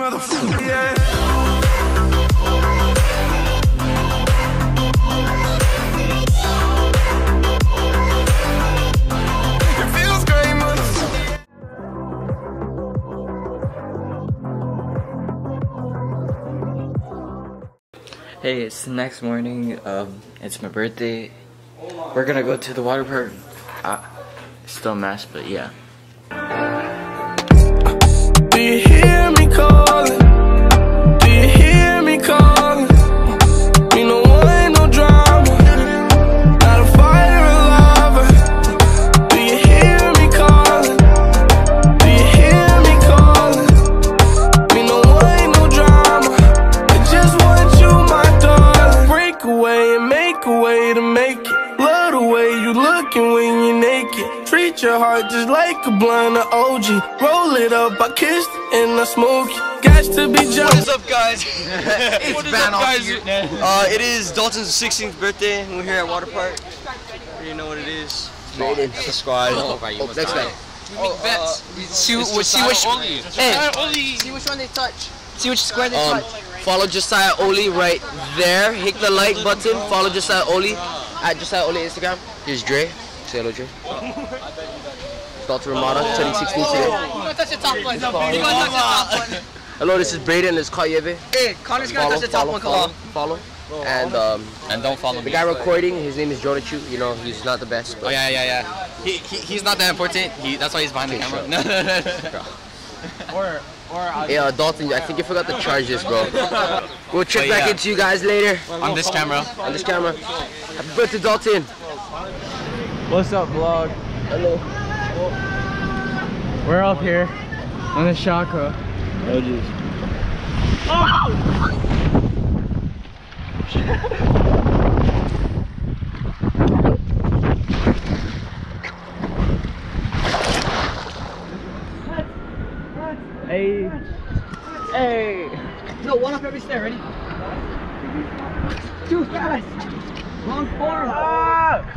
motherfucker, yeah. Hey, it's the next morning, it's my birthday. We're gonna go to the water park. Still masked, but yeah. Do you hear me calling? Do you hear me calling? You know I ain't no drama, not a fighter or lover. Do you hear me calling? Do you hear me calling? You know I ain't no drama, I just want you, my darling. Break away and make a way to make it. Love the way you looking when you're naked. Treat your heart just like a blunt of OG. Roll it up, I kissed and I smoked. Guys to be jumped. What is up, guys? It is Dalton's 16th birthday and we're here at Water Park. You know what it is. Brayden. That's the squad. Oh, right, you next guy. We make bets. See which one they touch. See which square they touch. Follow Josiah Oli right there. Hit the like button. Follow Josiah Oli at Josiah Oli Instagram. Here's Dre. Say hello, Jay. Dalton Remata, turning 16 today. Hello, this is Brayden. This is Kyleeve. Hey, Connor's gonna touch the top one. Follow. And don't follow me. The guy recording, his name is Jonah Chu. You know, he's not the best. Oh yeah. He's not that important. That's why he's behind the camera. Yeah, Dalton, I think you forgot to charge this, bro. We'll check back into you guys later. On this camera. Happy birthday, Dalton. What's up, vlog? Hello. We're up here on the Shaka. Oh, jeez. Oh! Hey! No, one up every stair, ready? Too fast! Long form! Ah!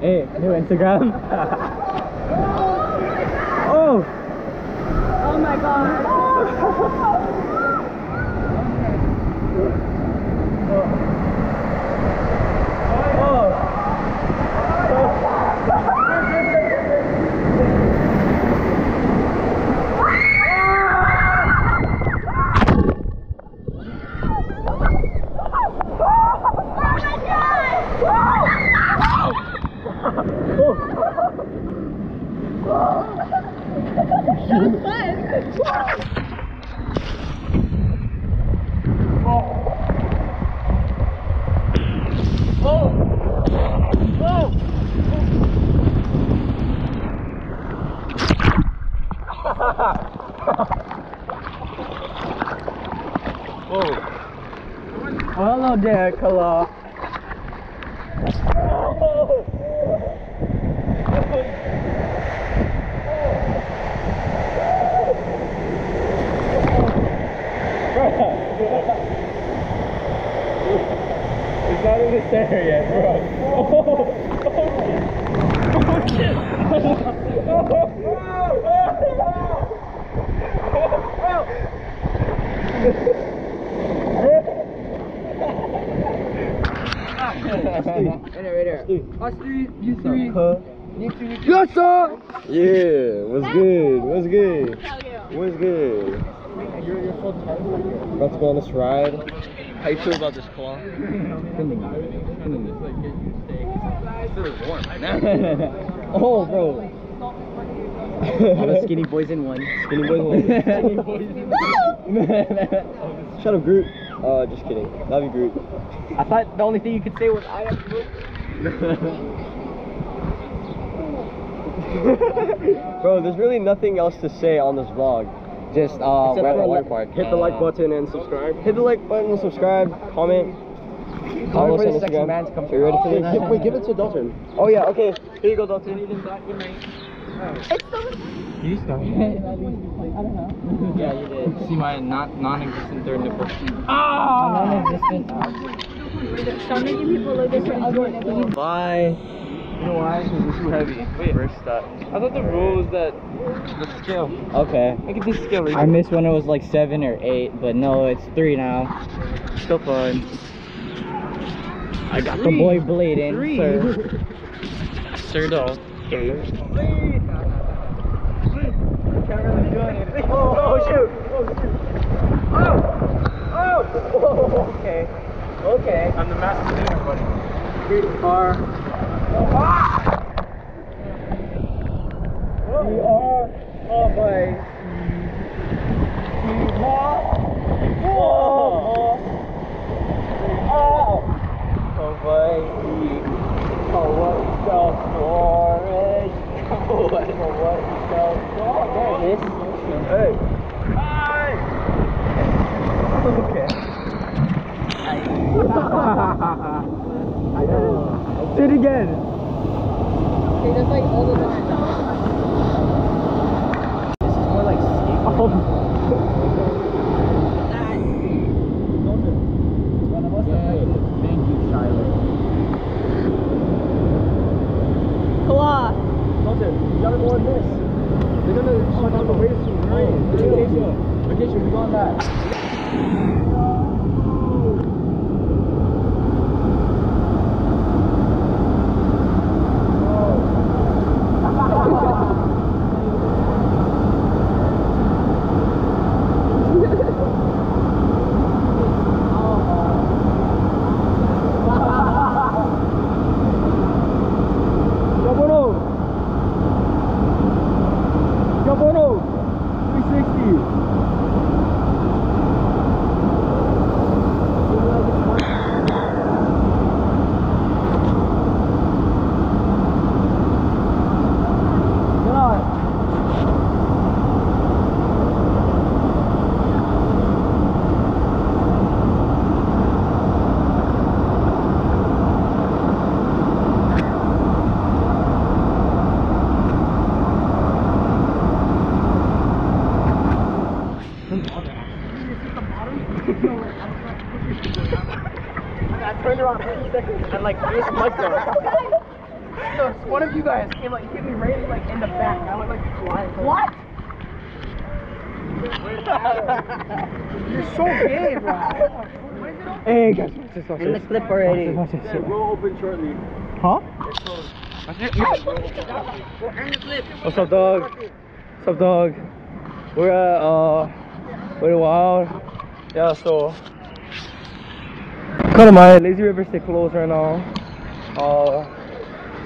Hey, new Instagram. Oh! Oh my god. Hello there, Kyleeve. It's not even there yet, bro. Oh shit! Oh! Right there. Yes, sir! Yeah, what's good? What's good? What's good? About to go on this ride. How you feel about this claw? It's warm right now. Oh, bro. All the skinny boys in one. Skinny boys in one. Skinny boys in one. Shut up, Groot. Just kidding. Love you, Groot. I thought the only thing you could say was I am Groot. Bro, there's really nothing else to say on this vlog. Just we're at the water park. Hit the like button and subscribe. Hit the like button and subscribe. Comment. Follow us on Instagram. Man to come. Are you ready for this? Wait, give it to Dalton. Oh yeah. Okay. Here you go, Dalton. You started. I don't know. Yeah, you did. See my non-existent third nipple. Ah! Non-existent. So many people look at your other nipple. Bye. You know why? Because it's too heavy. Wait. First stop. I thought the rule was that the scale. Okay. I could do scale. Right? I missed when it was like 7 or 8, but no, it's 3 now. Still fun. I got the boy Brayden, sir. Sir, doll. Oh shoot! Oh! Oh! Okay. Okay. I'm the master of everybody. We are. We are. Oh boy. We are. Oh. Oh. Oh boy. Oh what self-storage. Oh what self-storage. There it is. Hey! Hi! Okay. I know. Do it again! Okay, that's like all the time. This is more like skateboarding. Thank you, Kyleeve. Claw! You gotta go on this. They're gonna oh, down the way to rain. Vacation, we're going back. And like this mic down. So one of you guys came like hit me right like in the back. I went like flying. What? You're so gay, bro. Hey guys, just watch this. In the clip already. Yeah, we'll open shortly. Huh? What's up, dog? What's up, dog? We're at Wet 'n Wild. Yeah, so. Cut of my lazy river stay closed right now.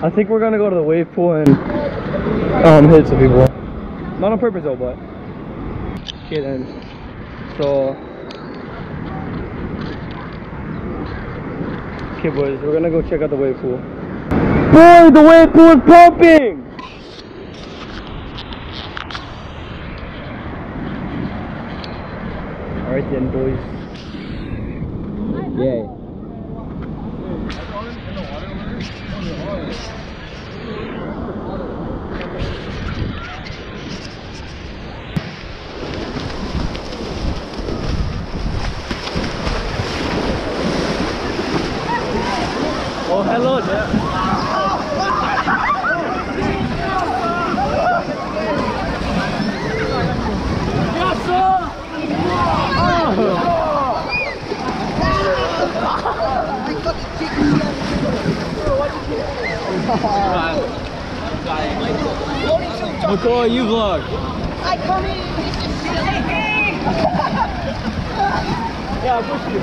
I think we're gonna go to the wave pool and hit some people. Not on purpose though, but okay then. So okay boys, we're gonna go check out the wave pool. Boy, the wave pool is pumping! Alright then boys. Yay. Oh, hello there. McCoy, you vlog. I come in. Yeah, I push you.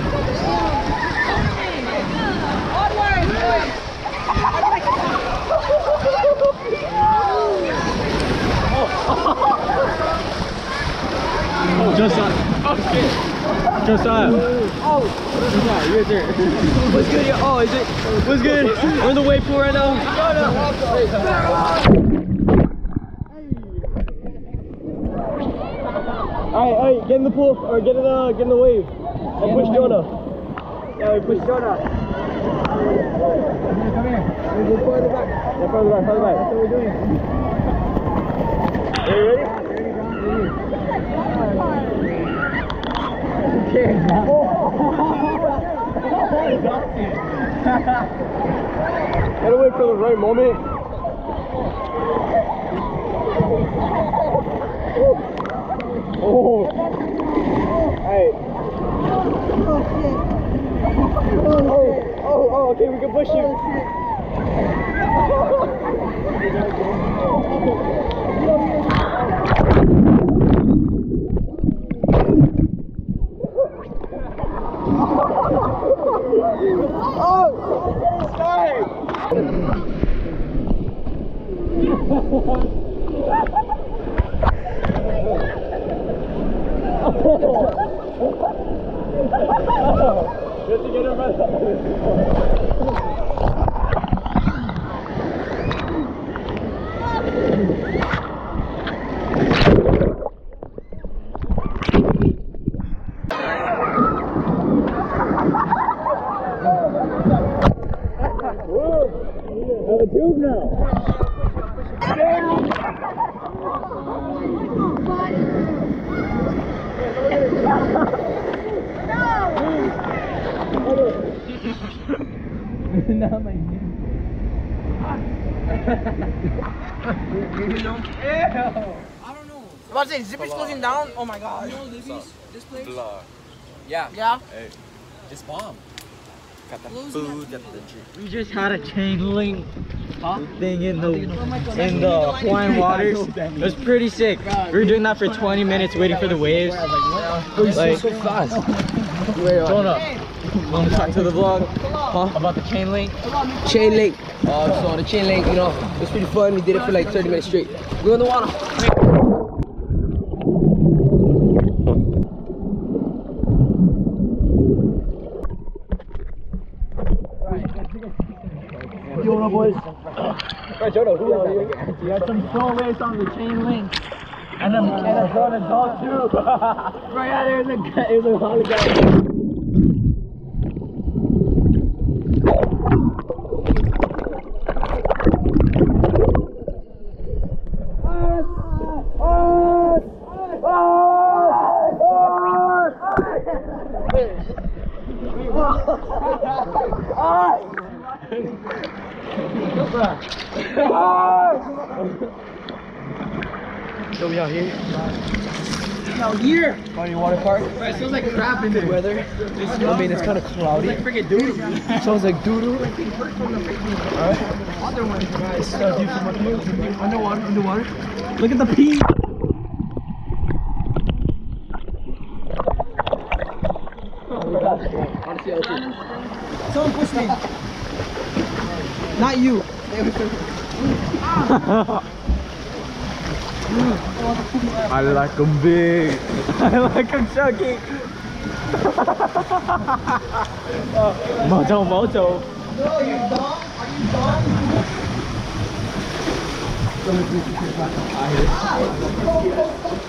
Oh, Josiah. Josiah. Josiah, you're there. What's good? Oh, is it? What's good? We're in the wave pool right now. All right, get in the pool or get in the wave. And push Jonah. Yeah, we push Jonah. Come here. Go further back. Go further back. Further back. That's what we're doing. Are you ready? Okay. Gotta wait for the right moment. Oh! Alright. Oh shit. Oh, okay, we can push you. Oh! Just to get her mess up. Have a tube now. Not my name. I don't know. I was saying, Zippy's closing down? Oh my god. You know this place? Blah. Yeah. Yeah? Hey. It's bomb. Got the food, got the drink. We just had a chain link thing in the Hawaiian waters. It was pretty sick. We were doing that for 20 minutes waiting for the waves. Like, so fast. Welcome back to the vlog. Huh? About the chain link? Chain link. So on the chain link, you know, it was pretty fun. We did it for like 30 minutes straight. Go in the water. Right. Jonah, boys. Right, Jonah, who are you? We had some throwaways on the chain link. And then Jonah dog too. Right out there is a holly guy. So we out here. Funny water park. Right, it smells like crap in the weather. I mean, it's kind of cloudy. It's like freaking doodoo. Sounds like doodoo. Alright. Other ones, guys. Underwater, underwater. Look at the pee. Someone push me. Not you. I like him big. I like him chunky. Moto, moto. No, you dumb. Are you dumb?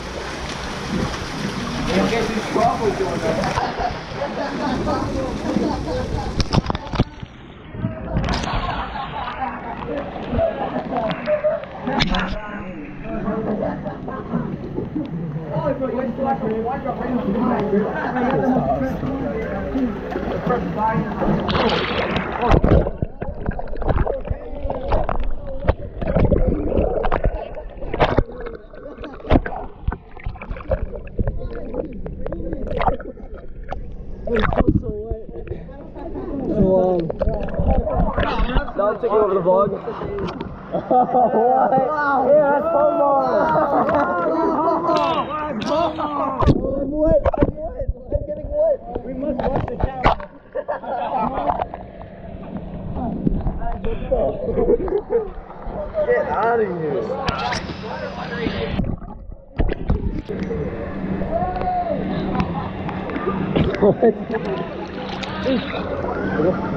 I'm taking over the vlog. What? Wow. Yeah, that's football. I'm wet. I'm getting wet. We must watch the camera. Get out of here. What? Hey, hey,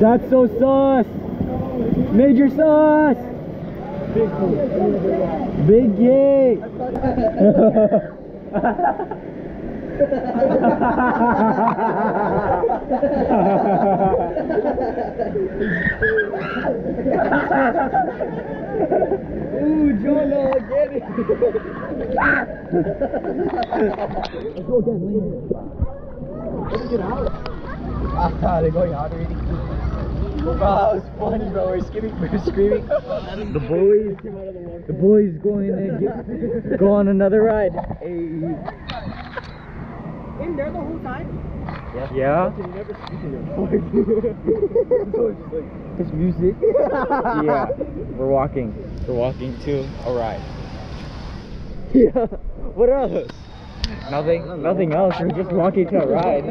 that's so sauce. Major sauce. Big gate. Ooh, Jonah, get it. Let's go again, Liam. Let's get out. Ah, they're going out already. Wow, that was funny, bro. We're skipping, we're screaming. The boys going to go on another ride. Hey. In there the whole time? Yeah. Yeah. You never speak to them. It's music. Yeah. We're walking. We're walking to a ride. Yeah. What else? Nothing else. We're just walking to a ride.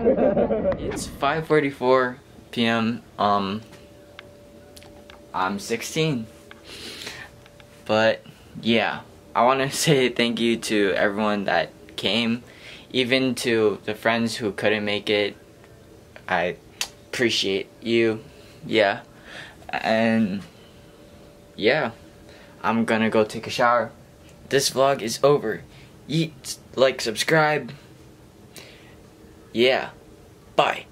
It's 5:44 p.m. I'm 16. But yeah, I want to say thank you to everyone that came, even to the friends who couldn't make it. I appreciate you. Yeah. And yeah, I'm gonna go take a shower. This vlog is over. Yeet, like, subscribe. Yeah. Bye.